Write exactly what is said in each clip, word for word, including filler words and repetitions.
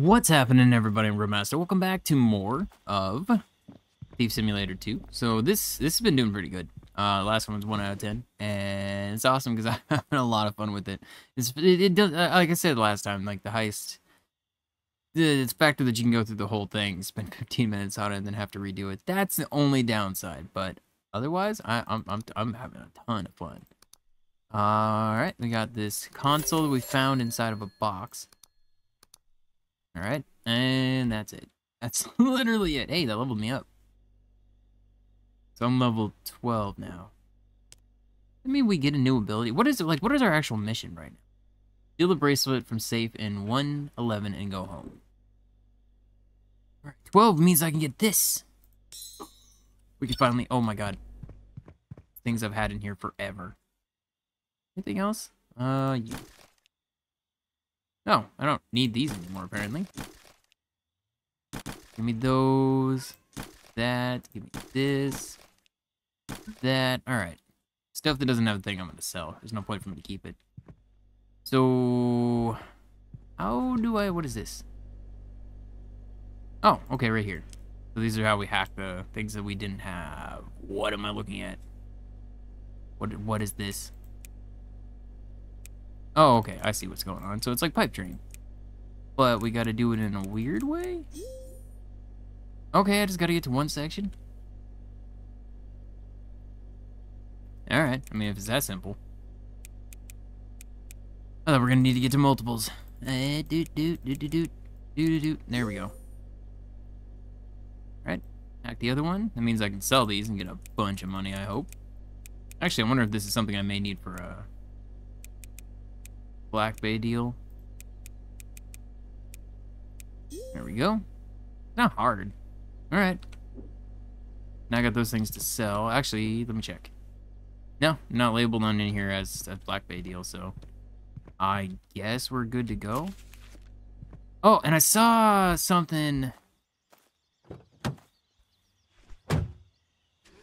What's happening, everybody? I'm Grillmastah. Welcome back to more of Thief Simulator two. So this this has been doing pretty good. Uh, last one was one out of ten, and it's awesome because I'm having a lot of fun with it. It's, it, it does, like I said last time, like the heist. It's factor that you can go through the whole thing, spend fifteen minutes on it, and then have to redo it. That's the only downside, but otherwise, I, I'm I'm I'm having a ton of fun. All right, we got this console that we found inside of a box. All right, and that's it. That's literally it. Hey, that leveled me up. So I'm level twelve now. I mean, we get a new ability. What is it like? What is our actual mission right now? Steal the bracelet from safe in one eleven and go home. All right, twelve means I can get this. We can finally. Oh my God. Things I've had in here forever. Anything else? Uh, yeah. No, I don't need these anymore, apparently. Give me those. That. Give me this. That. Alright. Stuff that doesn't have a thing I'm going to sell. There's no point for me to keep it. So... how do I... what is this? Oh, okay, right here. So these are how we hack the things that we didn't have. What am I looking at? What? What is this? Oh, okay, I see what's going on. So it's like pipe dream. But we gotta do it in a weird way? Okay, I just gotta get to one section. Alright, I mean, if it's that simple. I thought we're gonna need to get to multiples. Uh, doot, doot, doot, doot, doot, doot, doot. There we go. Alright, hack the other one. That means I can sell these and get a bunch of money, I hope. Actually, I wonder if this is something I may need for, uh... Black Bay deal. There we go. Not hard. Alright. Now I got those things to sell. Actually, let me check. No, not labeled on in here as a Black Bay deal, so I guess we're good to go. Oh, and I saw something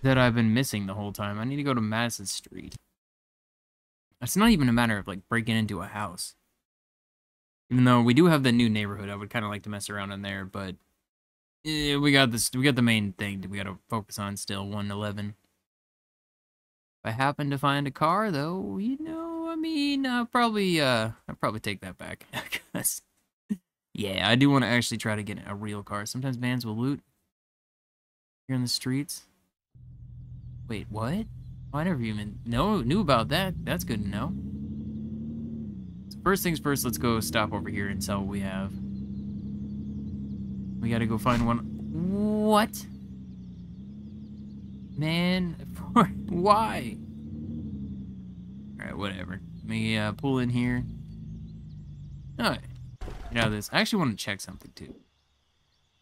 that I've been missing the whole time. I need to go to Madison Street. It's not even a matter of, like, breaking into a house. Even though we do have the new neighborhood, I would kind of like to mess around in there, but... Eh, we got this. We got the main thing that we got to focus on still, one eleven. If I happen to find a car, though, you know, I mean, I'll probably, uh... I'll probably take that back, because... yeah, I do want to actually try to get a real car. Sometimes bands will loot here in the streets. Wait, what? Oh, I never even know, knew about that. That's good to know. So first things first, let's go stop over here and sell what we have. We gotta go find one. What? Man, why? Alright, whatever. Let me uh, pull in here. Alright. Get out of this. I actually want to check something, too.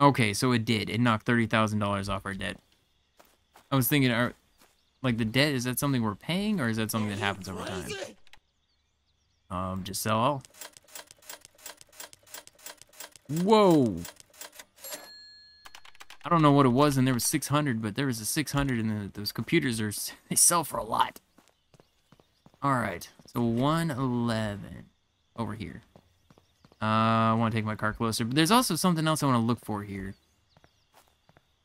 Okay, so it did. It knocked thirty thousand dollars off our debt. I was thinking... our. Like, the debt, is that something we're paying, or is that something that happens over time? Um, just sell all. Whoa! I don't know what it was, and there was six hundred, but there was a six hundred, and the, those computers, are they sell for a lot. Alright, so one eleven. Over here. Uh, I want to take my car closer, but there's also something else I want to look for here.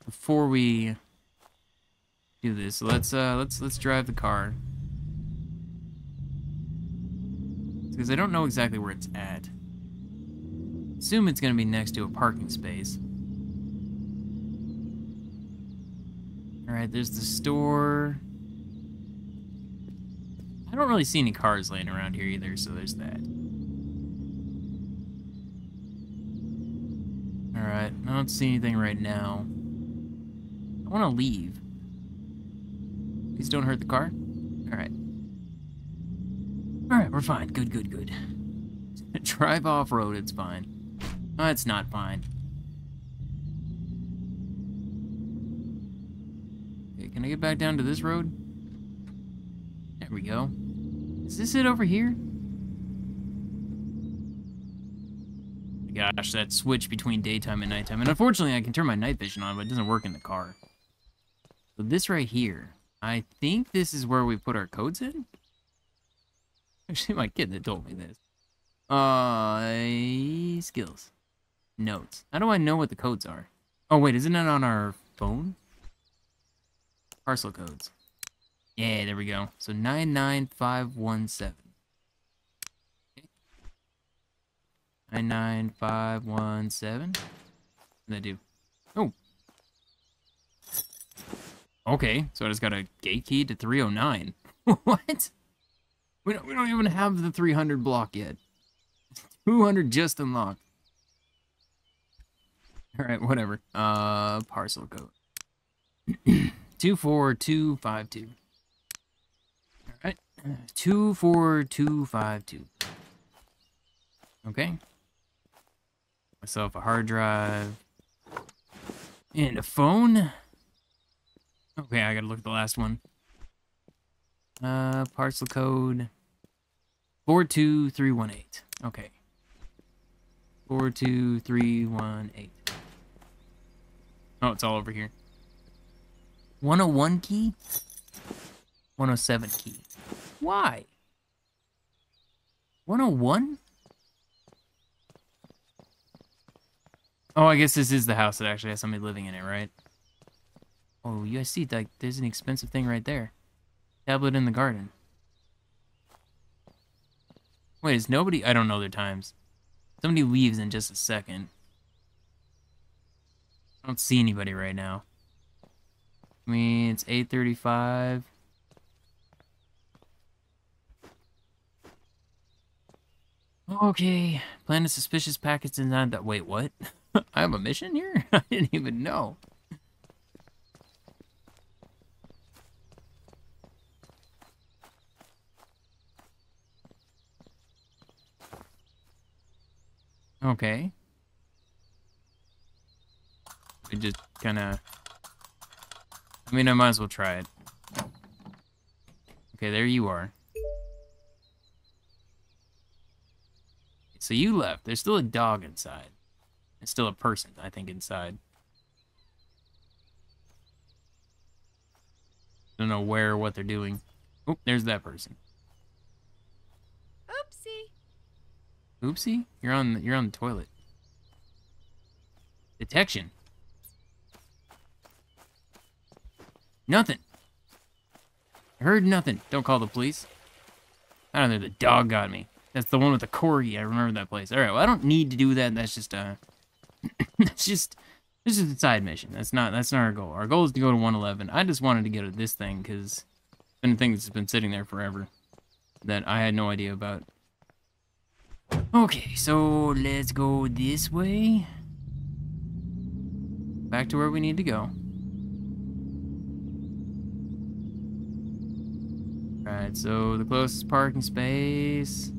Before we... do this. So let's uh let's let's drive the car. Because I don't know exactly where it's at. Assume it's gonna be next to a parking space. Alright, there's the store. I don't really see any cars laying around here either, so there's that. Alright, I don't see anything right now. I wanna leave. Please don't hurt the car. Alright. Alright, we're fine. Good, good, good. Drive off-road, it's fine. Oh, it's not fine. Okay, can I get back down to this road? There we go. Is this it over here? Gosh, that switch between daytime and nighttime. And unfortunately, I can turn my night vision on, but it doesn't work in the car. So this right here... I think this is where we put our codes in. Actually, my kid that told me this. Uh, skills. Notes. How do I know what the codes are? Oh, wait, isn't that on our phone? Parcel codes. Yeah, there we go. So nine nine five one seven. Okay. nine nine five one seven. What did I do? Oh. Okay, so I just got a gate key to three oh nine. What? We don't, we don't even have the three hundred block yet. two hundred just unlocked. Alright, whatever. Uh, parcel code. two four two five two. Alright. two four two five two. Okay. Myself a hard drive. And a phone. Okay, I gotta look at the last one. Uh, parcel code four two three one eight. Okay. four two three one eight. Oh, it's all over here. one oh one key? one oh seven key. Why? one oh one? Oh, I guess this is the house that actually has somebody living in it, right? Oh, you guys see, like, there's an expensive thing right there. Tablet in the garden. Wait, is nobody... I don't know their times. Somebody leaves in just a second. I don't see anybody right now. I mean, it's eight thirty-five. Okay. Plan a suspicious package inside that... Wait, what? I have a mission here? I didn't even know. Okay. I just kind of... I mean, I might as well try it. Okay, there you are. So you left. There's still a dog inside. There's still a person, I think, inside. Don't know where or what they're doing. Oh, there's that person. Oopsie. Oopsie? You're on the, you're on the toilet. Detection. Nothing. I heard nothing. Don't call the police. I don't know, the dog got me. That's the one with the corgi. I remember that place. All right, well, I don't need to do that. That's just uh, that's just this is a side mission. That's not that's not our goal. Our goal is to go to one eleven. I just wanted to get at this thing because it's been a thing that's been sitting there forever that I had no idea about. Okay, so let's go this way. Back to where we need to go. Alright, so the closest parking space...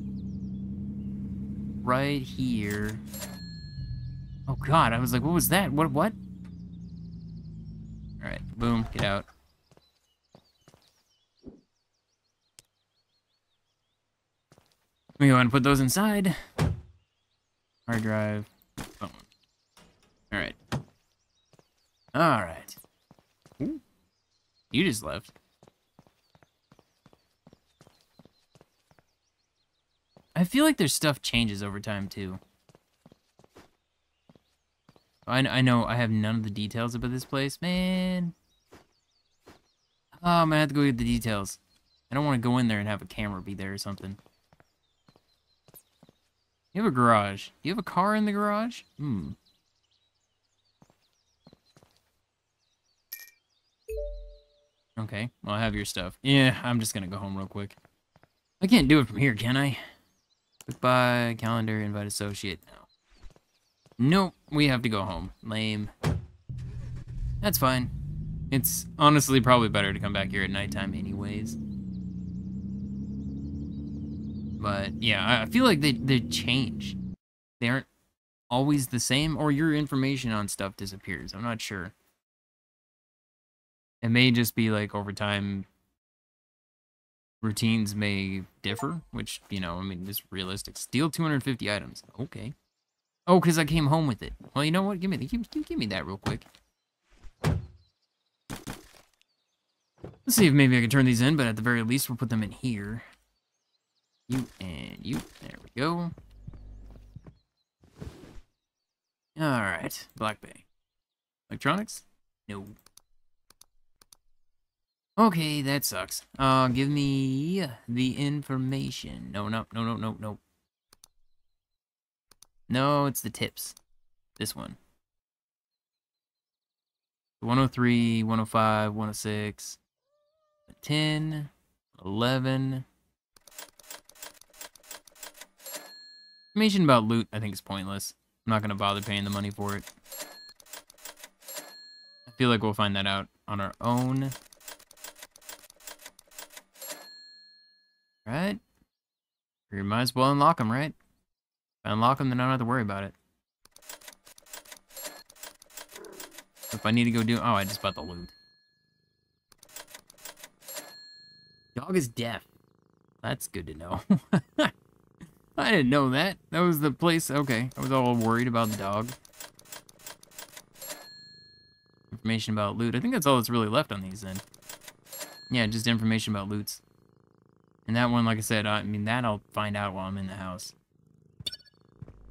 right here. Oh god, I was like, what was that? What, what? Alright, boom, get out. We go and put those inside. Hard drive. Phone. Alright. Alright. You just left. I feel like their stuff changes over time, too. I, I know I have none of the details about this place. Man. Oh, I'm gonna have to go get the details. I don't want to go in there and have a camera be there or something. You have a garage. You have a car in the garage? Hmm. Okay. Well, I have your stuff. Yeah, I'm just gonna go home real quick. I can't do it from here, can I? Goodbye, calendar, invite associate now. Nope, we have to go home. Lame. That's fine. It's honestly probably better to come back here at nighttime anyways. But, yeah, I feel like they, they change. They aren't always the same, or your information on stuff disappears. I'm not sure. It may just be, like, over time... routines may differ, which, you know, I mean, it's realistic. Steal two hundred fifty items. Okay. Oh, because I came home with it. Well, you know what? Give me the, give, give me that real quick. Let's see if maybe I can turn these in, but at the very least, we'll put them in here. You and you. There we go. Alright, Black Bay. Electronics? No. Okay, that sucks. Uh, give me the information. No, no, no, no, no, no. No, it's the tips. This one. one oh three, one oh five, one oh six, ten, eleven. Information about loot, I think, is pointless. I'm not going to bother paying the money for it. I feel like we'll find that out on our own. Right? We might as well unlock them, right? If I unlock them, then I don't have to worry about it. If I need to go do... Oh, I just bought the loot. Dog is deaf. That's good to know. I didn't know that. That was the place... Okay, I was all worried about the dog. Information about loot. I think that's all that's really left on these, then. Yeah, just information about loots. And that one, like I said, I mean, that I'll find out while I'm in the house.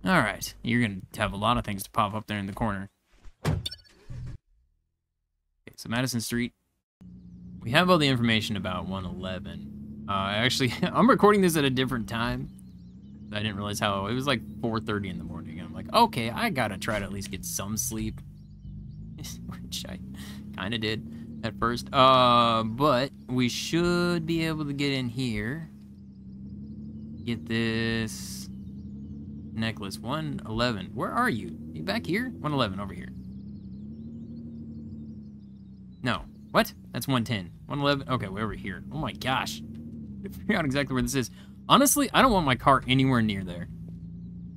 Alright, you're going to have a lot of things to pop up there in the corner. So Madison Street, we have all the information about one eleven. Uh, actually, I'm recording this at a different time. I didn't realize how, it was like four thirty in the morning. And I'm like, okay, I gotta try to at least get some sleep. Which I kind of did at first. Uh, but we should be able to get in here. Get this necklace, one eleven. Where are you? Are you back here? one eleven, over here. No. What? That's one ten. one eleven. Okay, we're over here. Oh my gosh. I figured out exactly where this is. Honestly, I don't want my car anywhere near there.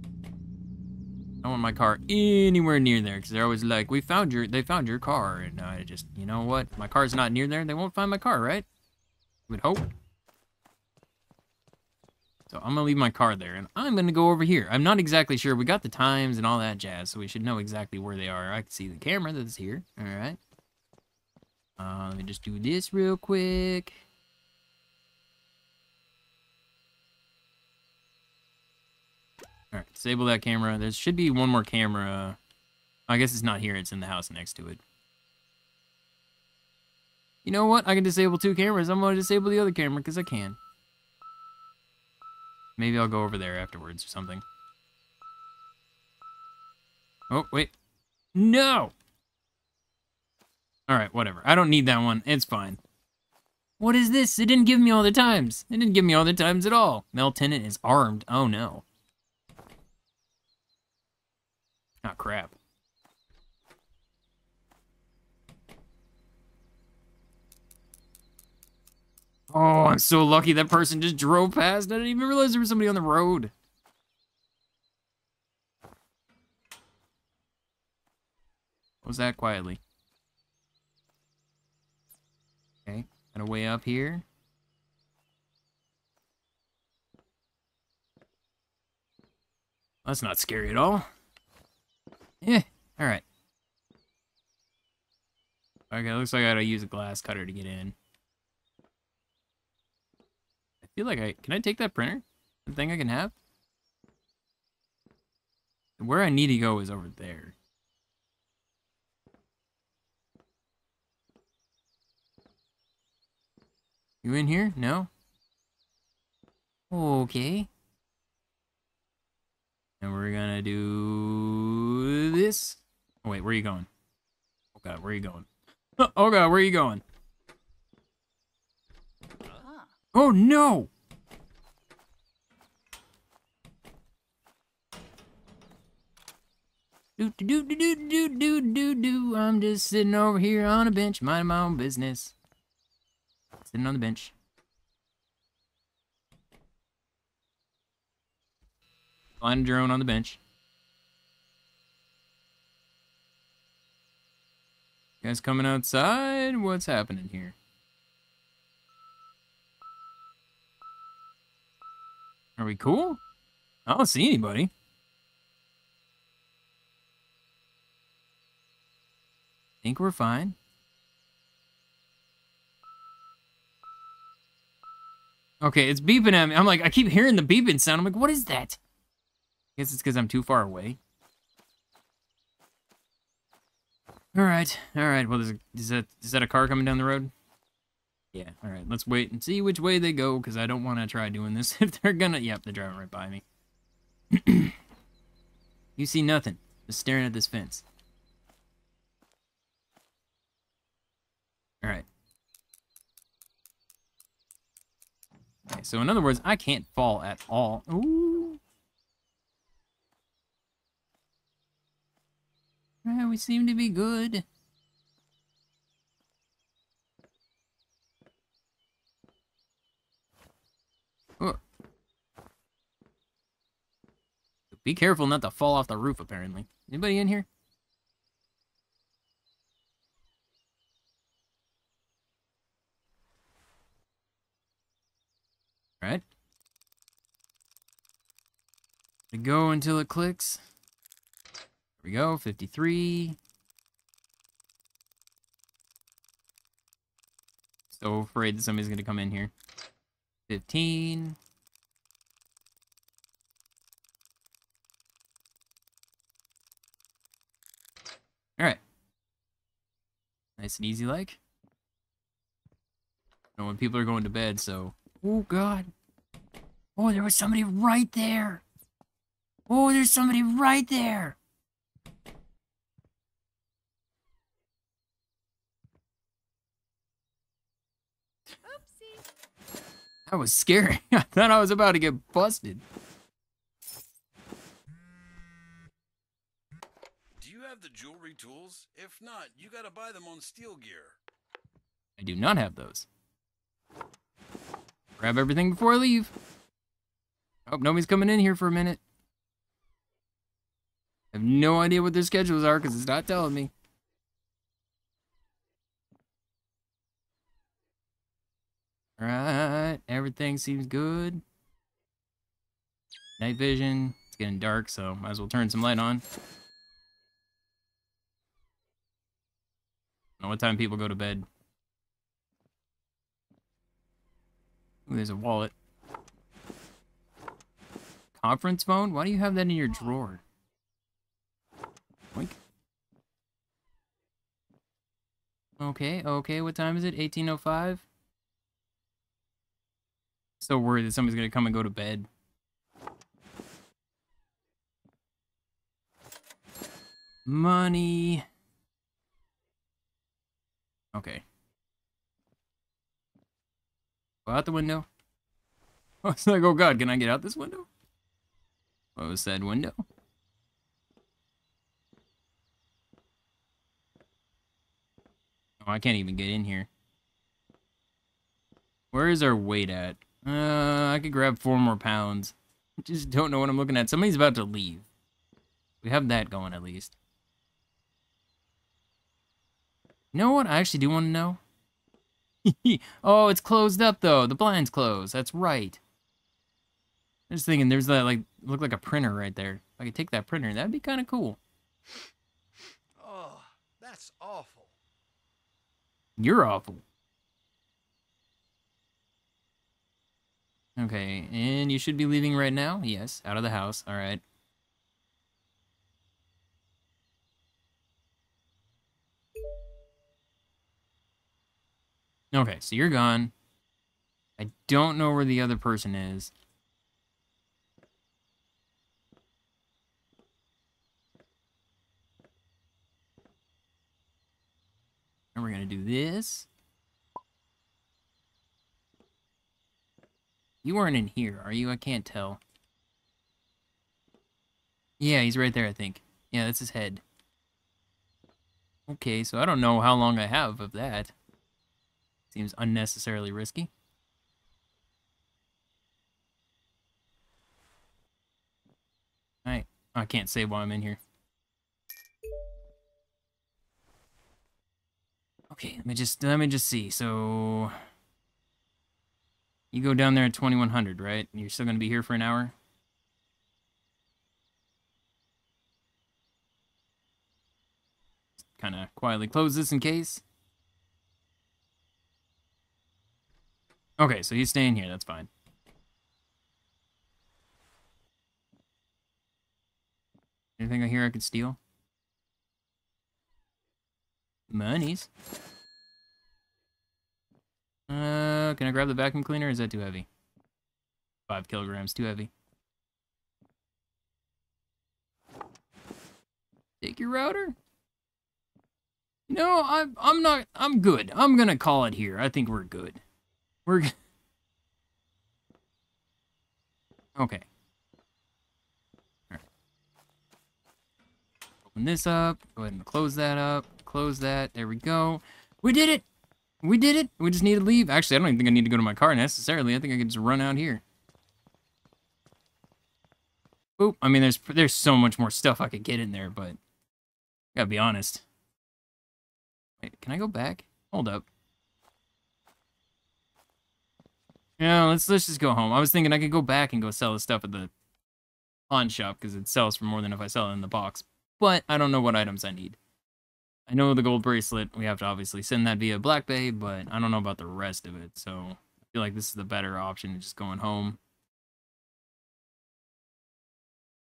I don't want my car anywhere near there because they're always like, we found your, they found your car. And I just, you know what? My car's not near there. They won't find my car, right? Would hope. So I'm going to leave my car there and I'm going to go over here. I'm not exactly sure. We got the times and all that jazz, so we should know exactly where they are. I can see the camera that's here. All right. Uh, let me just do this real quick. Alright, disable that camera. There should be one more camera. I guess it's not here. It's in the house next to it. You know what? I can disable two cameras. I'm going to disable the other camera because I can. Maybe I'll go over there afterwards or something. Oh, wait. No! All right, whatever. I don't need that one. It's fine. What is this? It didn't give me all the times. It didn't give me all the times at all. Male tenant is armed. Oh, no. Ah, crap. Oh, I'm so lucky that person just drove past. I didn't even realize there was somebody on the road. What was that quietly? Okay, and a way up here. That's not scary at all. Yeah, alright. Okay, looks like I gotta use a glass cutter to get in. I feel like I... Can I take that printer? The thing I can have? Where I need to go is over there. You in here? No? Okay. And we're gonna do this. Oh, wait, where are you going? Oh god, where are you going? Oh god, where are you going? Oh no! Do do do do do do do do. I'm just sitting over here on a bench, minding my own business. Sitting on the bench. Flying a drone on the bench. You guys coming outside? What's happening here? Are we cool? I don't see anybody. Think we're fine. Okay, it's beeping at me. I'm like, I keep hearing the beeping sound. I'm like, what is that? I guess it's because I'm too far away. All right, all right. Well, is, is that is that a car coming down the road? Yeah. All right. Let's wait and see which way they go, because I don't want to try doing this if they're gonna. Yep, they're driving right by me. You see nothing. Just staring at this fence. All right. Okay, so in other words, I can't fall at all. Ooh. Well, we seem to be good. Oh. Be careful not to fall off the roof, apparently. Anybody in here? Right. Go until it clicks. There we go, fifty-three. So afraid that somebody's gonna come in here. fifteen. All right. Nice and easy like. You know, when people are going to bed, so. Oh, God. Oh, there was somebody right there. Oh, there's somebody right there. Oopsie. That was scary. I thought I was about to get busted. Do you have the jewelry tools? If not, you gotta buy them on Steel Gear. I do not have those. Grab everything before I leave. Oh, nobody's coming in here for a minute. I have no idea what their schedules are because it's not telling me. All right, everything seems good. Night vision. It's getting dark, so might as well turn some light on. I don't know what time people go to bed. Ooh, there's a wallet. Conference phone? Why do you have that in your drawer? Boink. Okay, okay, what time is it? eighteen oh five? So worried that somebody's gonna come and go to bed. Money. Okay. Out the window. Oh, it's like, oh God, can I get out this window? What was that window? Oh, I can't even get in here. Where is our weight at? Uh, I could grab four more pounds. I just don't know what I'm looking at. Somebody's about to leave. We have that going at least. You know what? I actually do want to know. Oh, it's closed up though. The blind's closed. That's right. I'm just thinking there's that like look like a printer right there. If I could take that printer, that'd be kind of cool. Oh, that's awful. You're awful. Okay, and you should be leaving right now. Yes, out of the house. All right. Okay, so you're gone. I don't know where the other person is. And we're gonna do this. You weren't in here, are you? I can't tell. Yeah, he's right there, I think. Yeah, that's his head. Okay, so I don't know how long I have of that. Seems unnecessarily risky. I, I can't save while I'm in here. Okay, let me just let me just see. So you go down there at twenty-one hundred, right? And you're still gonna be here for an hour. Kind of quietly close this in case. Okay, so he's staying here, that's fine. Anything I hear I could steal? Monies. Uh, can I grab the vacuum cleaner? Or is that too heavy? Five kilograms, too heavy. Take your router. No, I'm. I'm not. I'm good. I'm gonna call it here. I think we're good. We're. G okay. All right. Open this up. Go ahead and close that up. Close that. There we go. We did it. We did it. We just need to leave. Actually, I don't even think I need to go to my car necessarily. I think I can just run out here. Oop. I mean, there's there's so much more stuff I could get in there, but I gotta be honest. Wait, can I go back? Hold up. Yeah, let's let's just go home. I was thinking I could go back and go sell the stuff at the pawn shop because it sells for more than if I sell it in the box. But I don't know what items I need. I know the gold bracelet, we have to obviously send that via Black Bay, but I don't know about the rest of it, so I feel like this is the better option, just going home.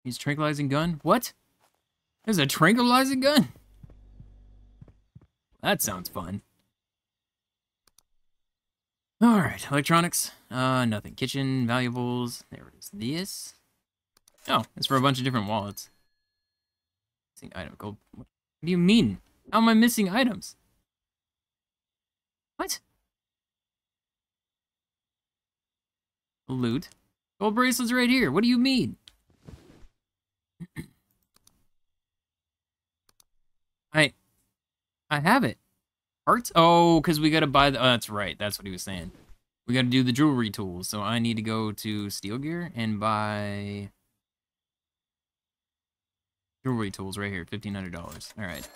Use tranquilizing gun? What? There's a tranquilizing gun? That sounds fun. Alright, electronics. Uh, nothing. Kitchen, valuables. There it is. This. Oh, it's for a bunch of different wallets. Missing item. Gold. What do you mean? How am I missing items? What? Loot. Gold bracelet's right here. What do you mean? I I have it. Hearts? Oh, because we got to buy the... Oh, that's right. That's what he was saying. We got to do the jewelry tools. So I need to go to Steel Gear and buy... jewelry tools right here. fifteen hundred dollars. All right.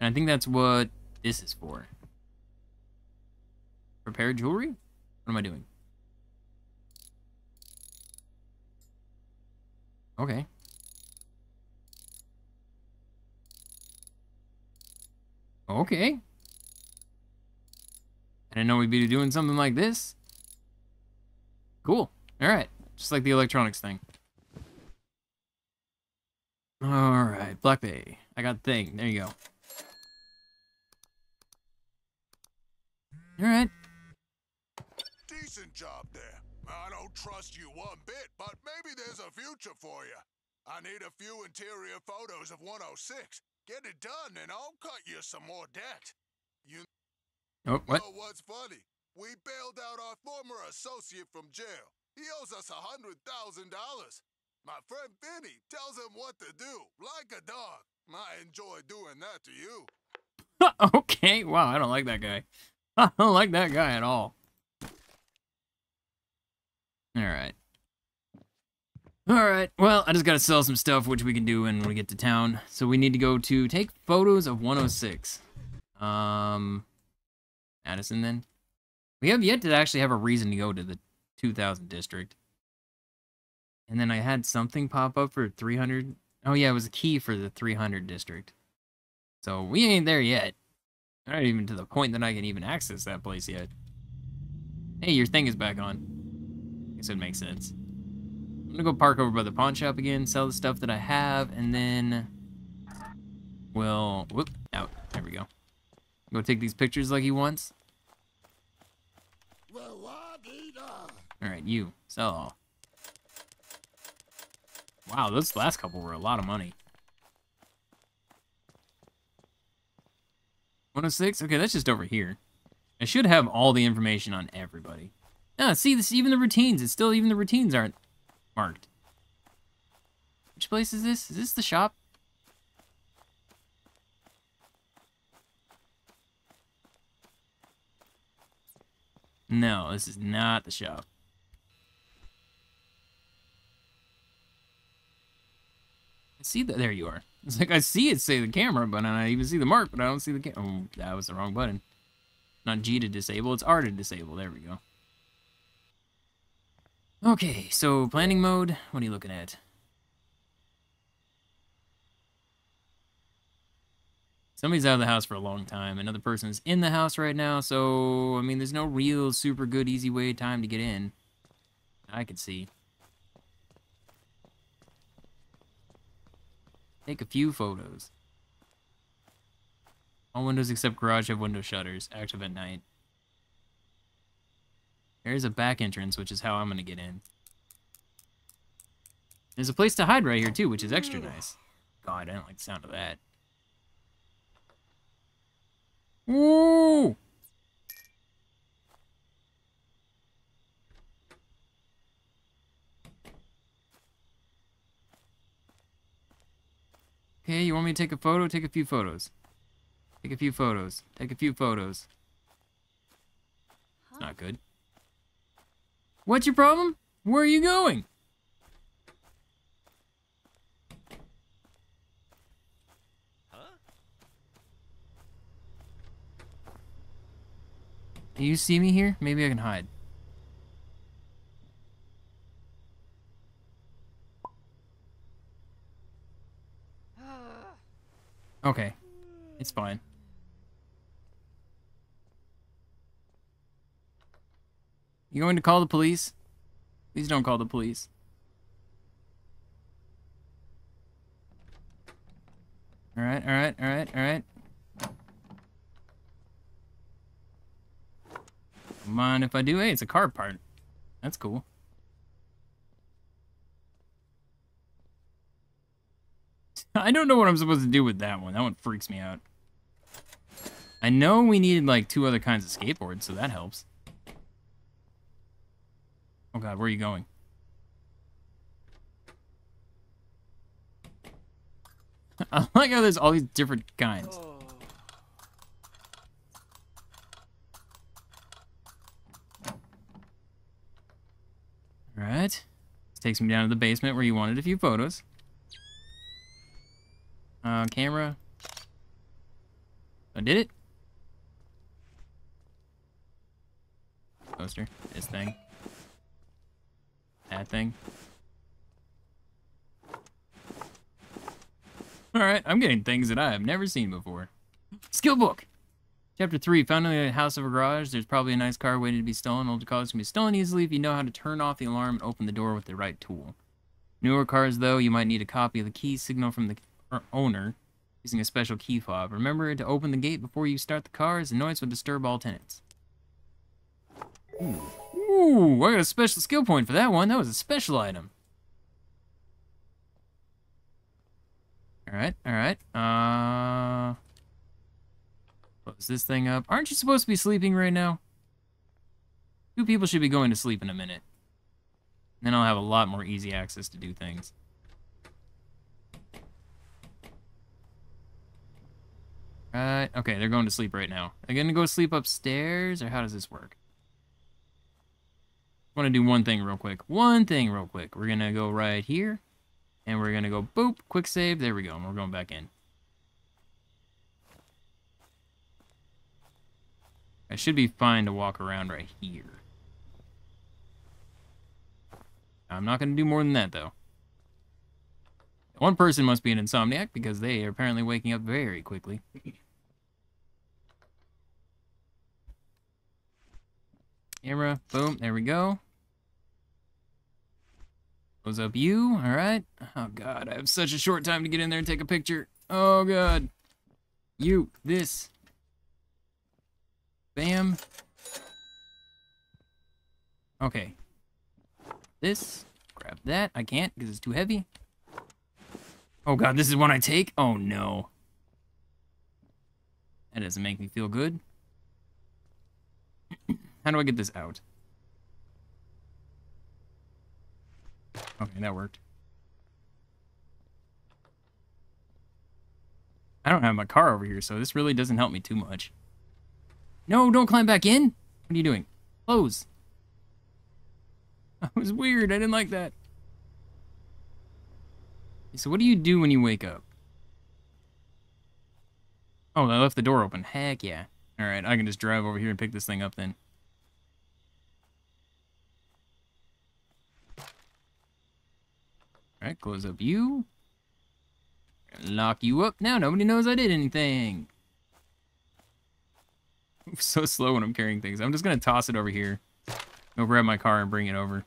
And I think that's what this is for. Repair jewelry? What am I doing? Okay. Okay. I didn't know we'd be doing something like this. Cool. All right. Just like the electronics thing. All right. Black Bay. I got thing. There you go. All right. Decent job there. I don't trust you one bit, but maybe there's a future for you. I need a few interior photos of one oh six. Get it done, and I'll cut you some more debt. You oh, what? know what's funny? We bailed out our former associate from jail. He owes us a hundred thousand dollars. My friend Benny tells him what to do, like a dog. I enjoy doing that to you. Okay. Wow, I don't like that guy. I don't like that guy at all. Alright. Alright, well, I just gotta sell some stuff, which we can do when we get to town. So we need to go to take photos of one oh six. Um, Madison, then. We have yet to actually have a reason to go to the two thousand district. And then I had something pop up for three hundred. Oh yeah, it was a key for the three hundred district. So we ain't there yet. Not even to the point that I can even access that place yet. Hey, your thing is back on. I guess it makes sense. I'm gonna go park over by the pawn shop again, sell the stuff that I have, and then we'll whoop out. There we go. Go take these pictures like he wants. Alright, you sell all. Wow, those last couple were a lot of money. one oh six? Okay, that's just over here. I should have all the information on everybody. Ah, see, this even the routines. It's still even the routines aren't marked. Which place is this? Is this the shop? No, this is not the shop. I see that. There you are. It's like I see it say the camera, but I even see the mark, but I don't see the camera. Oh, that was the wrong button. Not G to disable, it's R to disable. There we go. Okay, so planning mode. What are you looking at? Somebody's out of the house for a long time. Another person's in the house right now, so, I mean, there's no real super good, easy way time to get in. I can see. Take a few photos. All windows except garage have window shutters, active at night. There's a back entrance, which is how I'm gonna get in. There's a place to hide right here too, which is extra nice. God, I don't like the sound of that. Ooh! Okay, you want me to take a photo? Take a few photos. Take a few photos. Take a few photos. Huh? Not good. What's your problem? Where are you going? Huh? Do you see me here? Maybe I can hide. Okay, it's fine. You going to call the police? Please don't call the police. All right, all right, all right, all right. Don't mind if I do? Hey, it's a car part. That's cool. I don't know what I'm supposed to do with that one. That one freaks me out. I know we needed like two other kinds of skateboards, so that helps. Oh god, where are you going? I like how there's all these different kinds. Alright. This takes me down to the basement where you wanted a few photos. Uh, camera. I did it. Poster. This thing. That thing. Alright, I'm getting things that I have never seen before. Skill book! Chapter three. Found in the house of a garage. There's probably a nice car waiting to be stolen. Old cars can be stolen easily if you know how to turn off the alarm and open the door with the right tool. Newer cars, though, you might need a copy of the key signal from the or owner using a special key fob. Remember to open the gate before you start the car, as the noise will disturb all tenants. Ooh. Ooh, I got a special skill point for that one. That was a special item. Alright, alright. Uh, close this thing up. Aren't you supposed to be sleeping right now? Two people should be going to sleep in a minute. Then I'll have a lot more easy access to do things. Right, okay, they're going to sleep right now. They're gonna go sleep upstairs, or how does this work? I wanna do one thing real quick. One thing real quick. We're gonna go right here, and we're gonna go boop, quick save, there we go, and we're going back in. I should be fine to walk around right here. I'm not gonna do more than that, though. One person must be an insomniac because they are apparently waking up very quickly. Camera, boom, there we go. Close up you, alright. Oh god, I have such a short time to get in there and take a picture. Oh god. You, this. Bam. Okay. This, grab that. I can't because it's too heavy. Oh god, this is one I take? Oh no. That doesn't make me feel good. How do I get this out? Okay, that worked. I don't have my car over here, so this really doesn't help me too much. No, don't climb back in! What are you doing? Close. That was weird, I didn't like that. So what do you do when you wake up? Oh, I left the door open. Heck yeah. Alright, I can just drive over here and pick this thing up then. Alright, close up you. Lock you up. Now nobody knows I did anything. I'm so slow when I'm carrying things. I'm just going to toss it over here. I'll grab my car and bring it over.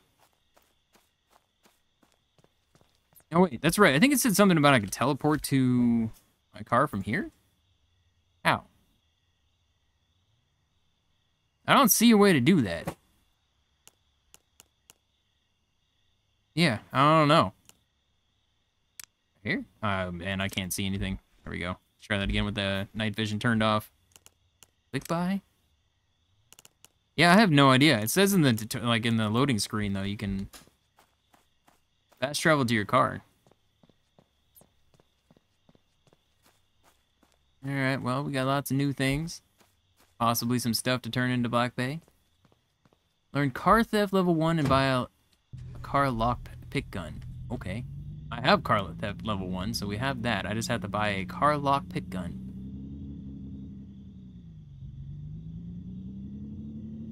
Oh wait, that's right. I think it said something about I could teleport to my car from here. Ow. I don't see a way to do that. Yeah, I don't know. Here? Uh, man, I can't see anything. There we go. Let's try that again with the night vision turned off. Click by. Yeah, I have no idea. It says in the like in the loading screen though, you can fast travel to your car. All right. Well, we got lots of new things. Possibly some stuff to turn into Black Bay. Learn car theft level one and buy a, a car lock pick gun. Okay. I have car theft level one, so we have that. I just have to buy a car lock pick gun.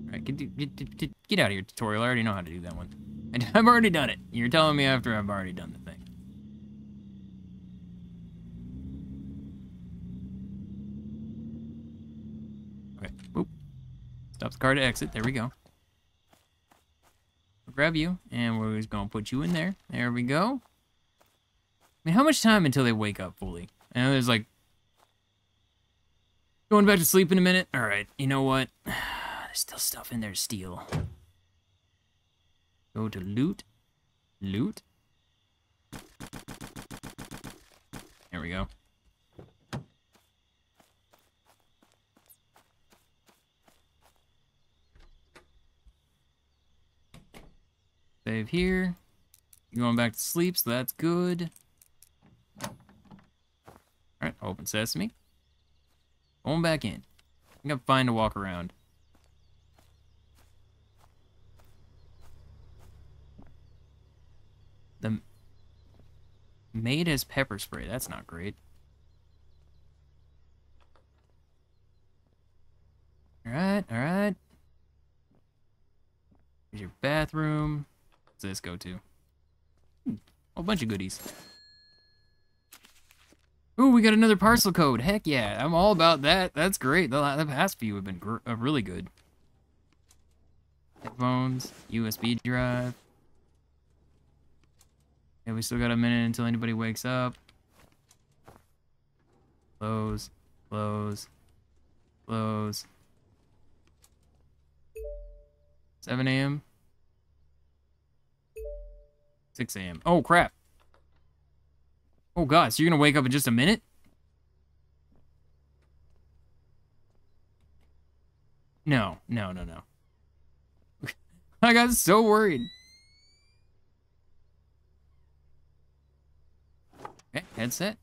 All right, get, get, get, get out of here, tutorial. I already know how to do that one. I've already done it. You're telling me after I've already done the thing. Okay, boop. Stop the car to exit. There we go. We'll grab you, and we're just going to put you in there. There we go. I mean, how much time until they wake up fully? I know there's like... going back to sleep in a minute? Alright, you know what? There's still stuff in there to steal. Go to loot. Loot. There we go. Save here. You're going back to sleep, so that's good. Alright, open sesame. Going back in. I think I'm fine to walk around. The maid has pepper spray. That's not great. Alright, alright. Here's your bathroom. What's this go to? Hmm, a bunch of goodies. Ooh, we got another parcel code. Heck yeah, I'm all about that. That's great. The, the past few have been gr uh, really good. Headphones, U S B drive. Yeah, we still got a minute until anybody wakes up. Close, close, close. seven A M six A M Oh, crap. Oh god, so you're gonna wake up in just a minute? No, no, no, no. I got so worried. Okay, headset.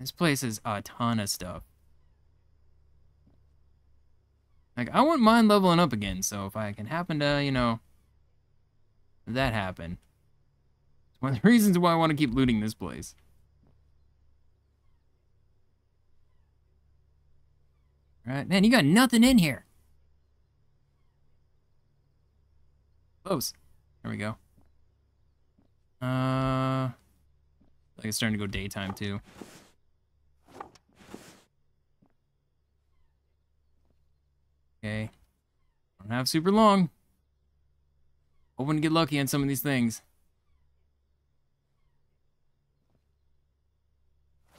This place is a ton of stuff. Like, I wouldn't mind leveling up again, so if I can happen to, you know, that happen. It's one of the reasons why I want to keep looting this place. Alright, man, you got nothing in here. Close. There we go. Uh, like it's starting to go daytime too. Okay. Don't have super long. Hoping to get lucky on some of these things.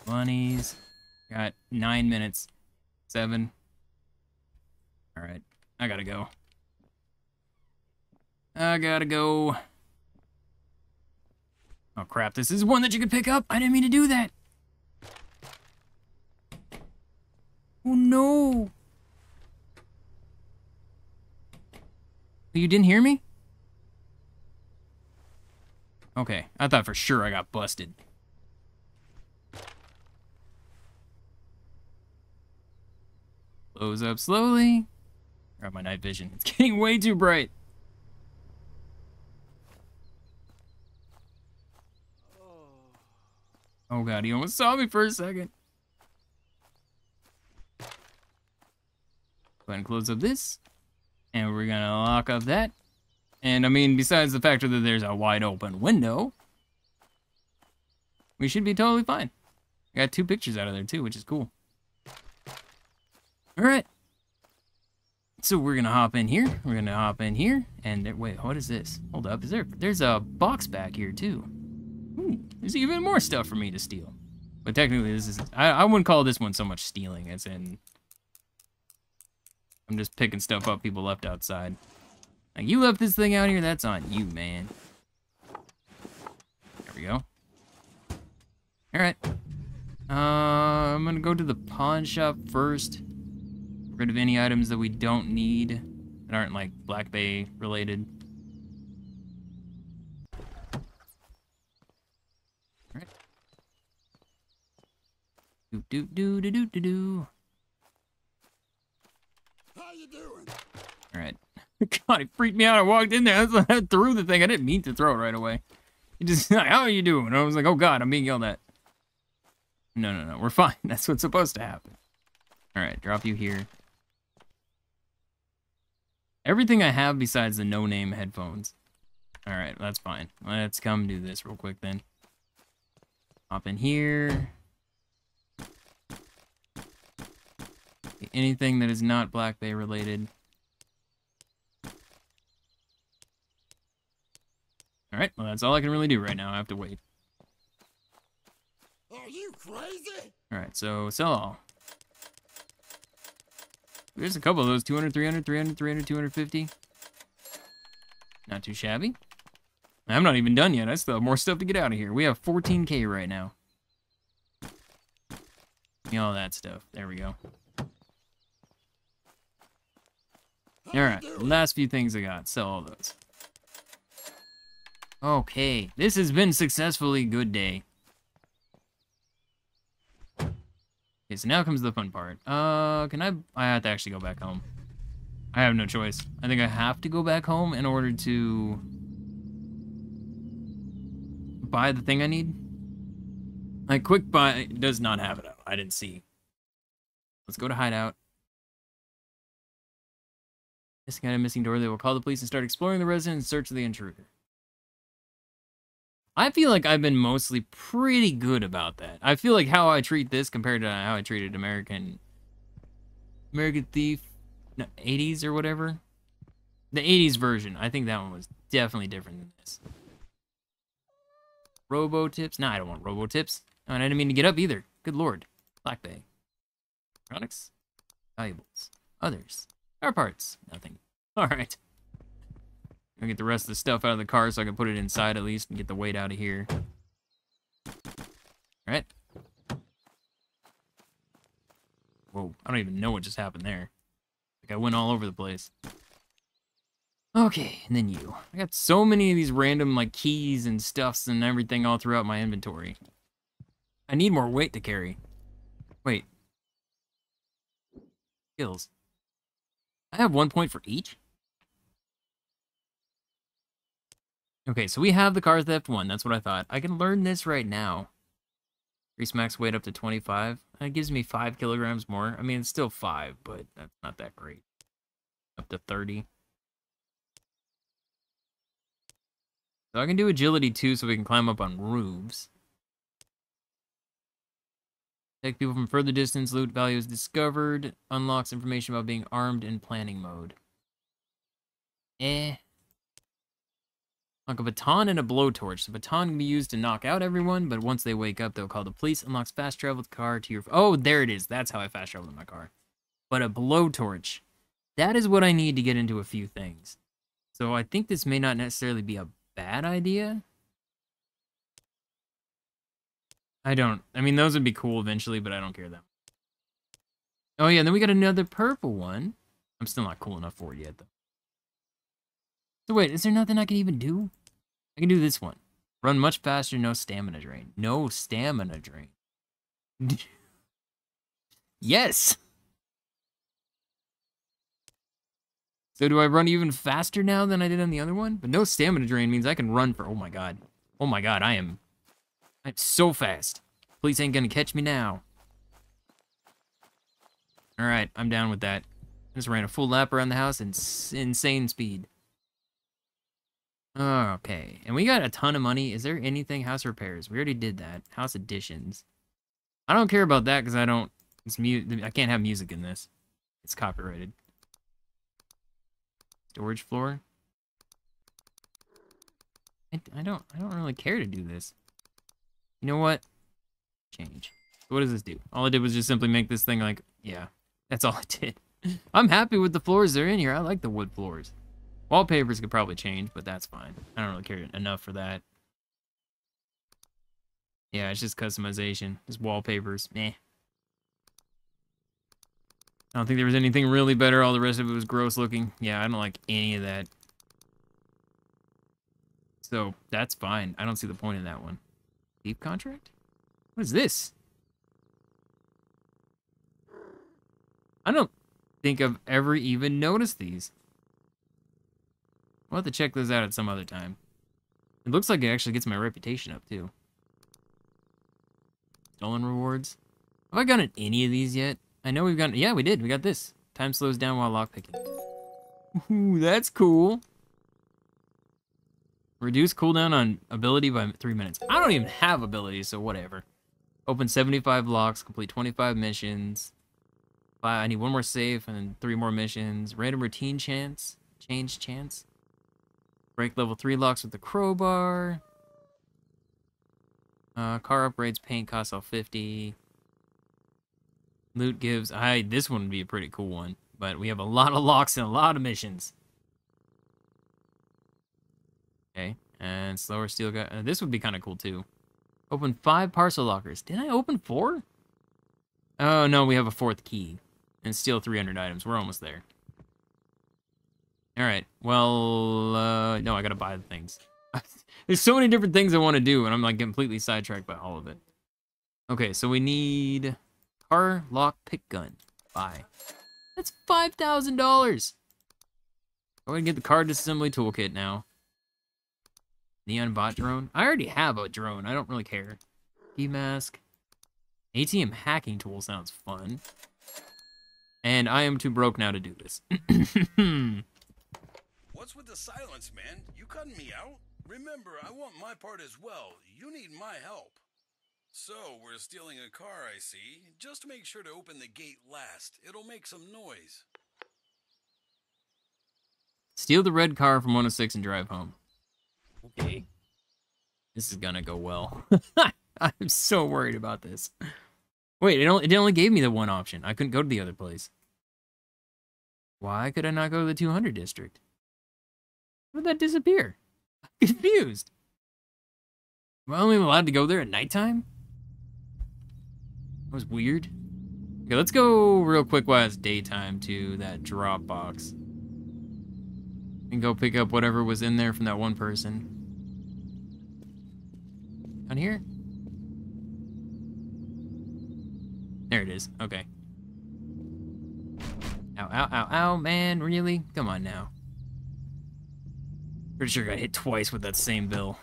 Bunnies. Got nine minutes. Seven. All right, I gotta go. I gotta go. Oh crap, this is one that you could pick up. I didn't mean to do that. Oh no. You didn't hear me? Okay, I thought for sure I got busted. Close up slowly. Grab my night vision. It's getting way too bright. Oh god, he almost saw me for a second. Go ahead and close up this. And we're gonna lock up that. And I mean, besides the fact that there's a wide open window, we should be totally fine. I got two pictures out of there too, which is cool. All right, so we're gonna hop in here. We're gonna hop in here, and there, wait, what is this? Hold up, is there? There's a box back here too. Ooh, there's even more stuff for me to steal. But technically, this is—I I wouldn't call this one so much stealing as in I'm just picking stuff up people left outside. Like, you left this thing out here, that's on you, man. There we go. Alright. Uh, I'm gonna go to the pawn shop first. Get rid of any items that we don't need that aren't, like, Black Bay related. Alright. Do do do do do do do. How you doing? Alright. God, it freaked me out. I walked in there. I threw the thing. I didn't mean to throw it right away. He just like, how are you doing? And I was like, oh God, I'm being yelled at. No, no, no. We're fine. That's what's supposed to happen. All right, drop you here. Everything I have besides the no-name headphones. All right, that's fine. Let's come do this real quick then. Hop in here. Anything that is not Black Bay related. All right, well, that's all I can really do right now. I have to wait. Are you crazy? All right, so sell all. There's a couple of those, two hundred, three hundred, three hundred, three hundred, two fifty. Not too shabby. I'm not even done yet. I still have more stuff to get out of here. We have fourteen K right now. Give me all that stuff. There we go. All right, last few things I got. Sell all those. Okay, this has been successfully good day. Okay, so now comes the fun part. Uh, can I, I have to actually go back home. I have no choice. I think I have to go back home in order to buy the thing I need. Like, quick buy does not have it up. I didn't see. Let's go to hideout. Missing item, missing door. They will call the police and start exploring the residence in search of the intruder. I feel like I've been mostly pretty good about that. I feel like how I treat this compared to how I treated American American Thief, no, eighties or whatever. The eighties version. I think that one was definitely different than this. Robo tips. Nah, I don't want robo tips. Oh, and I didn't mean to get up either. Good lord. Black Bay. Products. Valuables. Others. Car parts. Nothing. All right. I'll get the rest of the stuff out of the car so I can put it inside at least and get the weight out of here. Alright. Whoa, I don't even know what just happened there. Like, I went all over the place. Okay, and then you. I got so many of these random, like, keys and stuffs and everything all throughout my inventory. I need more weight to carry. Wait. Skills. I have one point for each? Okay, so we have the car theft one. That's what I thought. I can learn this right now. Increase max weight up to twenty-five. That gives me five kilograms more. I mean, it's still five, but that's not that great. Up to thirty. So I can do agility too, so we can climb up on roofs. Take people from further distance. Loot value is discovered. Unlocks information about being armed in planning mode. Eh. Like a baton and a blowtorch. The baton can be used to knock out everyone, but once they wake up, they'll call the police. Unlocks fast travel with the car to your... Oh, there it is. That's how I fast travel in my car. But a blowtorch. That is what I need to get into a few things. So I think this may not necessarily be a bad idea. I don't... I mean, those would be cool eventually, but I don't care that much. Oh, yeah, and then we got another purple one. I'm still not cool enough for it yet, though. So wait, is there nothing I can even do? I can do this one. Run much faster, no stamina drain. No stamina drain. Yes! So do I run even faster now than I did on the other one? But no stamina drain means I can run for... Oh my god. Oh my god, I am... I'm so fast. Police ain't gonna catch me now. Alright, I'm down with that. I just ran a full lap around the house in insane speed. Okay, and we got a ton of money. Is there anything? House repairs. We already did that. House additions. I don't care about that because I don't... It's mu I can't have music in this. It's copyrighted. Storage floor. I, I don't I don't really care to do this. You know what? Change. So what does this do? All I did was just simply make this thing like... Yeah, that's all I did. I'm happy with the floors they're in here. I like the wood floors. Wallpapers could probably change, but that's fine. I don't really care enough for that. Yeah, it's just customization. Just wallpapers. Meh. I don't think there was anything really better. All the rest of it was gross looking. Yeah, I don't like any of that. So, that's fine. I don't see the point in that one. Thief contract? What is this? I don't think I've ever even noticed these. We'll have to check those out at some other time. It looks like it actually gets my reputation up, too. Stolen rewards. Have I gotten any of these yet? I know we've gotten... Yeah, we did. We got this. Time slows down while lockpicking. Ooh, that's cool. Reduce cooldown on ability by three minutes. I don't even have abilities, so whatever. Open seventy-five locks. Complete twenty-five missions. I need one more save and then three more missions. Random routine chance. Change chance. Break level three locks with the crowbar. Uh, car upgrades. Paint costs all fifty. Loot gives... I this one would be a pretty cool one, but we have a lot of locks and a lot of missions. Okay, and slower steel guy. Uh, this would be kind of cool too. Open five parcel lockers. Did I open four? Oh no, we have a fourth key, and steal three hundred items. We're almost there. All right. Well, uh, no, I gotta buy the things. There's so many different things I want to do, and I'm like completely sidetracked by all of it. Okay, so we need. Car lock pick gun. Buy. That's five thousand dollars. I'm gonna get the car disassembly toolkit now. Neon bot drone. I already have a drone. I don't really care. Key mask. A T M hacking tool sounds fun. And I am too broke now to do this. What's with the silence, man? You cutting me out? Remember, I want my part as well. You need my help. So, we're stealing a car, I see. Just make sure to open the gate last. It'll make some noise. Steal the red car from one oh six and drive home. Okay. This is gonna go well. I'm so worried about this. Wait, it only, it only gave me the one option. I couldn't go to the other place. Why could I not go to the two hundred district? How did that disappear? I'm confused. Am I only allowed to go there at nighttime? That was weird. Okay, let's go real quick while it's daytime to that drop box. And go pick up whatever was in there from that one person. Down here? There it is. Okay. Ow, ow, ow, ow, man, really? Come on now. Pretty sure I got hit twice with that same bill.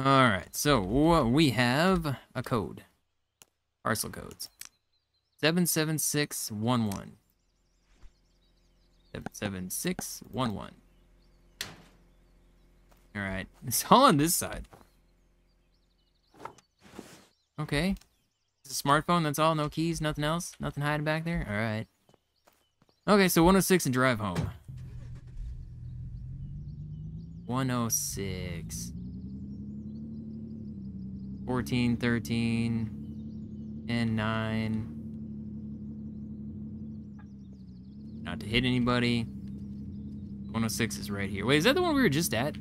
Alright, so what we have a code. Parcel codes. seven seven six one one. seven seven six one one. Alright, it's all on this side. Okay. It's a smartphone, that's all, no keys, nothing else, nothing hiding back there? Alright. Okay, so one oh six and drive home. one oh six. fourteen, thirteen, and nine. Not to hit anybody. one oh six is right here. Wait, is that the one we were just at?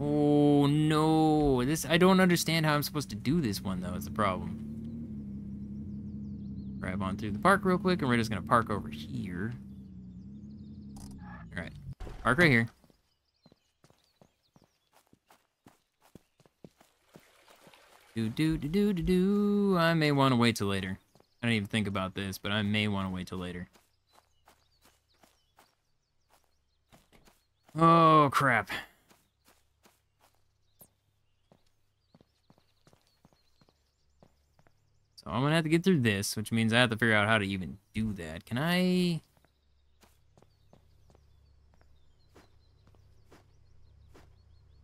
Oh no, this, I don't understand how I'm supposed to do this one though, is the problem. Drive on through the park real quick and we're just gonna park over here. All right, park right here. Do, do, do, do, do, do. I may want to wait till later. I don't even think about this, but I may want to wait till later. Oh, crap. So I'm going to have to get through this, which means I have to figure out how to even do that. Can I...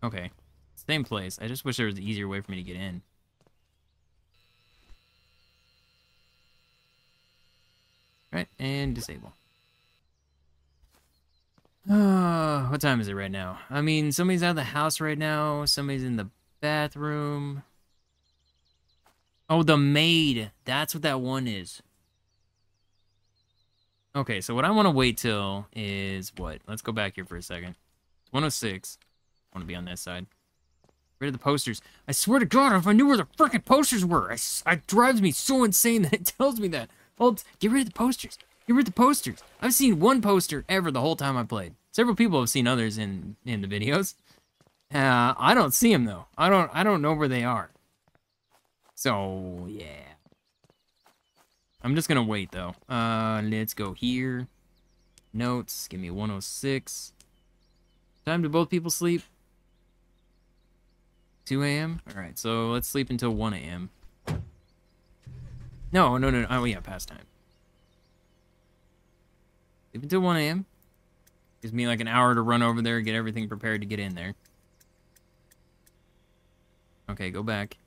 Okay. Same place. I just wish there was an easier way for me to get in. Right, and disable. Uh, what time is it right now? I mean, somebody's out of the house right now. Somebody's in the bathroom. Oh, the maid. That's what that one is. Okay, so what I want to wait till is what? Let's go back here for a second. It's one oh six. I want to be on this side. Rid of the posters. I swear to God, if I knew where the frickin' posters were, I, it drives me so insane that it tells me that. Well, get rid of the posters. Get rid of the posters. I've seen one poster ever the whole time I played. Several people have seen others in in the videos. Uh, I don't see them though. I don't. I don't know where they are. So yeah, I'm just gonna wait though. Uh, let's go here. Notes. Give me one oh six. Time do both people sleep? two A M Alright, so let's sleep until one A M No, no, no, no. Oh, yeah, past time. Sleep until one A M Gives me like an hour to run over there, get everything prepared to get in there. Okay, go back.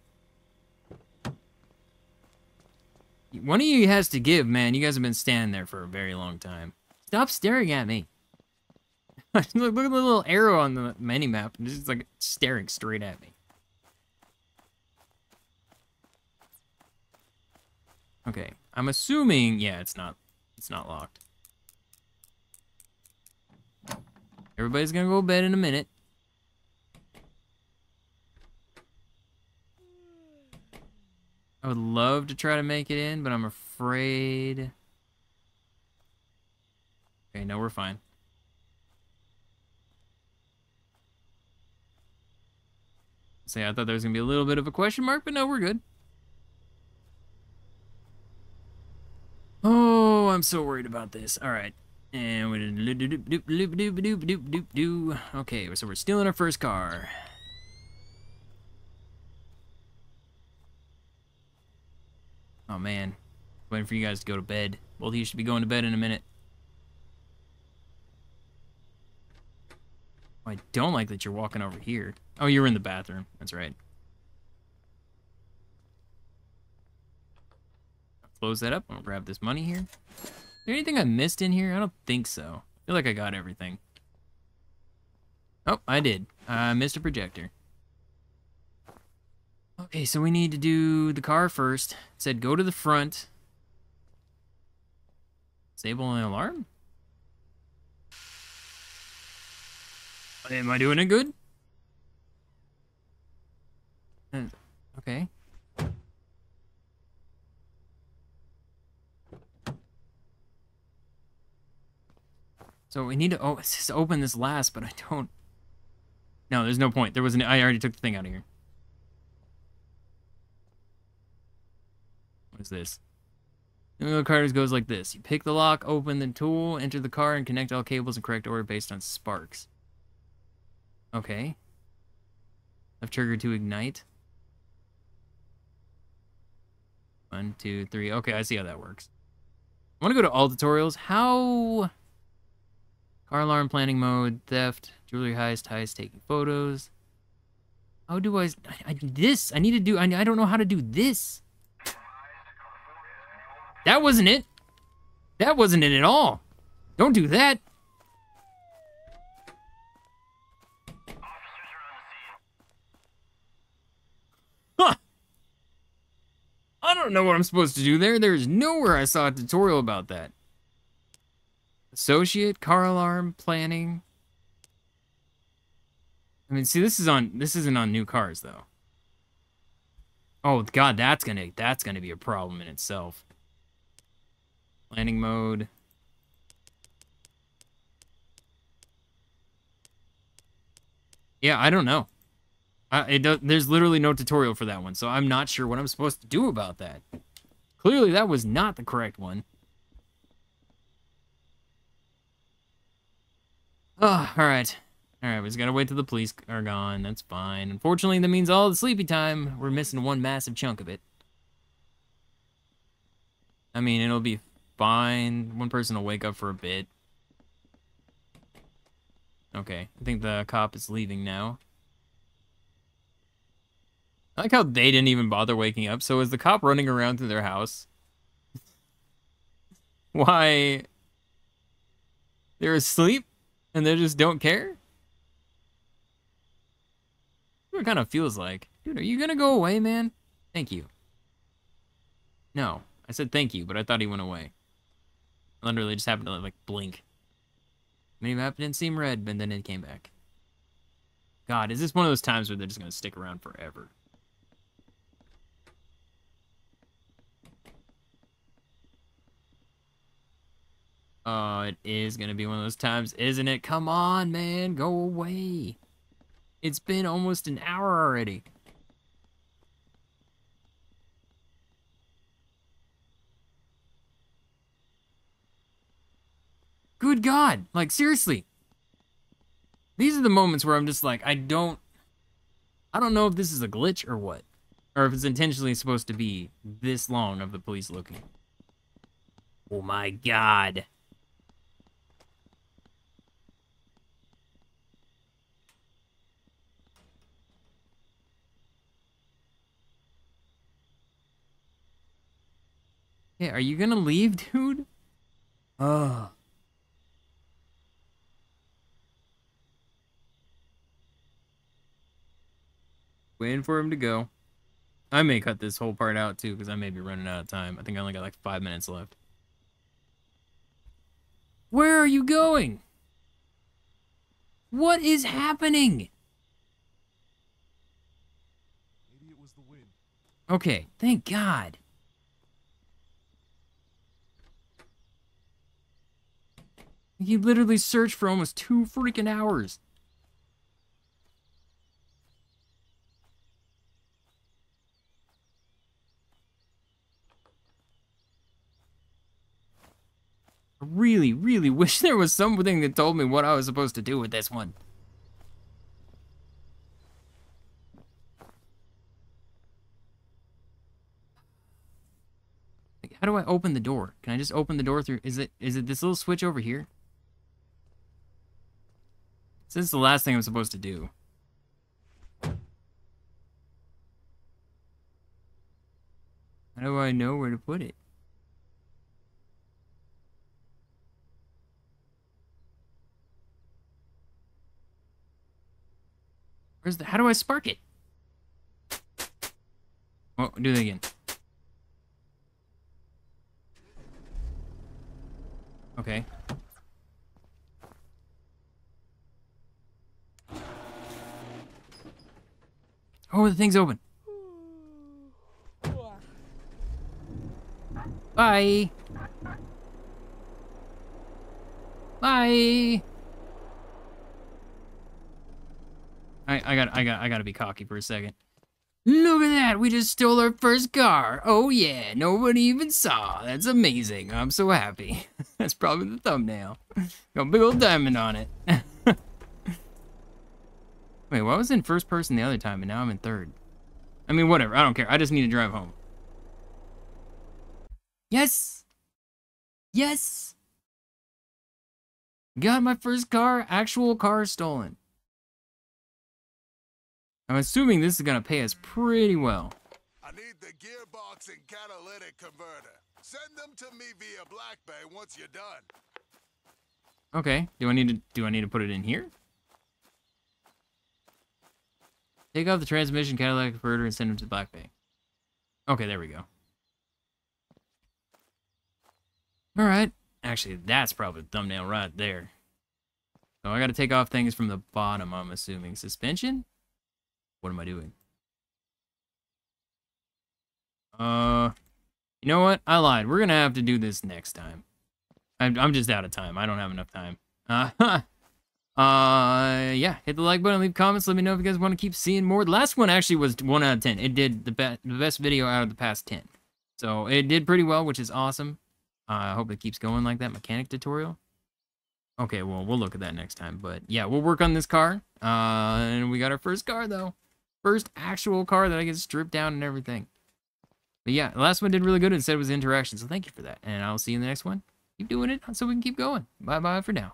One of you has to give, man. You guys have been standing there for a very long time. Stop staring at me. Look at the little arrow on the mini map. It's just like staring straight at me. Okay, I'm assuming, yeah, it's not, it's not locked. Everybody's gonna go to bed in a minute. I would love to try to make it in, but I'm afraid. Okay, no, we're fine. Say, I thought there was gonna be a little bit of a question mark, but no, we're good. Oh, I'm so worried about this. All right, and we did. Okay, so we're stealing our first car. Oh man, waiting for you guys to go to bed. Both of you should be going to bed in a minute. I don't like that you're walking over here. Oh, you were in the bathroom. That's right. Close that up. I'm gonna grab this money here. Is there anything I missed in here? I don't think so. I feel like I got everything. Oh, I did. I missed a projector. Okay, so we need to do the car first. It said go to the front. Disable an alarm? Am I doing it good? Okay. So we need to oh, just open this last, but I don't. No, there's no point. There was an. I already took the thing out of here. What is this? The wheel card goes like this. You pick the lock, open the tool, enter the car, and connect all cables in correct order based on sparks. Okay. Left trigger to ignite. One, two, three. Okay, I see how that works. I want to go to all tutorials. How? Car alarm, planning mode, theft, jewelry heist, heist, taking photos. How do I? I, I this. I need to do. I, I don't know how to do this. That wasn't it. That wasn't it at all. Don't do that. I don't know what I'm supposed to do there. There's nowhere I saw a tutorial about that. Associate, car alarm, planning. I mean, see, this is on this isn't on new cars though. Oh God, that's gonna that's gonna be a problem in itself. Planning mode. Yeah, I don't know. Uh, it does, there's literally no tutorial for that one, so I'm not sure what I'm supposed to do about that. Clearly, that was not the correct one. Oh, all right. All right, we just gotta wait till the police are gone. That's fine. Unfortunately, that means all the sleepy time. We're missing one massive chunk of it. I mean, it'll be fine. One person will wake up for a bit. Okay, I think the cop is leaving now. I like how they didn't even bother waking up. So is the cop running around through their house? Why? They're asleep and they just don't care? That's what it kind of feels like. Dude, are you going to go away, man? Thank you. No, I said thank you, but I thought he went away. Literally just happened to like blink. Maybe it didn't seem red, but then it came back. God, is this one of those times where they're just gonna stick around forever? Oh, it is gonna be one of those times, isn't it? Come on, man, go away. It's been almost an hour already. Good God, like, seriously. These are the moments where I'm just like, I don't... I don't know if this is a glitch or what. Or if it's intentionally supposed to be this long of the police looking. Oh my God. Hey, are you gonna leave, dude? Ugh. Waiting for him to go. I may cut this whole part out too, because I may be running out of time. I think I only got like five minutes left. Where are you going? What is happening? Maybe it was the wind. Okay, thank God. You literally searched for almost two freaking hours. I really, really wish there was something that told me what I was supposed to do with this one. Like, how do I open the door? Can I just open the door through? Is it is it this little switch over here? So this is the last thing I'm supposed to do. How do I know where to put it? Where's the, how do I spark it? Oh, do that again. Okay. Oh, the thing's open. Bye. Bye. I, I got I got I gotta be cocky for a second. Look at that! We just stole our first car. Oh yeah, nobody even saw. That's amazing. I'm so happy. That's probably the thumbnail. Got a big old diamond on it. Wait, well, I was in first person the other time, and now I'm in third. I mean, whatever. I don't care. I just need to drive home. Yes. Yes. Got my first car. Actual car stolen. I'm assuming this is gonna pay us pretty well. I need the gearbox and catalytic converter. Send them to me via Black Bay once you're done. Okay. Do I need to do I need to put it in here? Take off the transmission, catalytic converter, and send them to Black Bay. Okay, there we go. All right. Actually, that's probably the thumbnail right there. So I gotta take off things from the bottom, I'm assuming. Suspension? What am I doing? Uh, you know what? I lied. We're gonna have to do this next time. I'm, I'm just out of time. I don't have enough time. Uh, uh, yeah. Hit the like button. Leave comments. Let me know if you guys want to keep seeing more. The last one actually was one out of ten. It did the best, the best video out of the past ten. So it did pretty well, which is awesome. Uh, I hope it keeps going like that. Mechanic tutorial. Okay, well, we'll look at that next time. But yeah, we'll work on this car. Uh, and we got our first car though. First actual car that I get stripped down and everything. But yeah, the last one did really good and said it was interaction, so thank you for that. And I'll see you in the next one. Keep doing it so we can keep going. Bye-bye for now.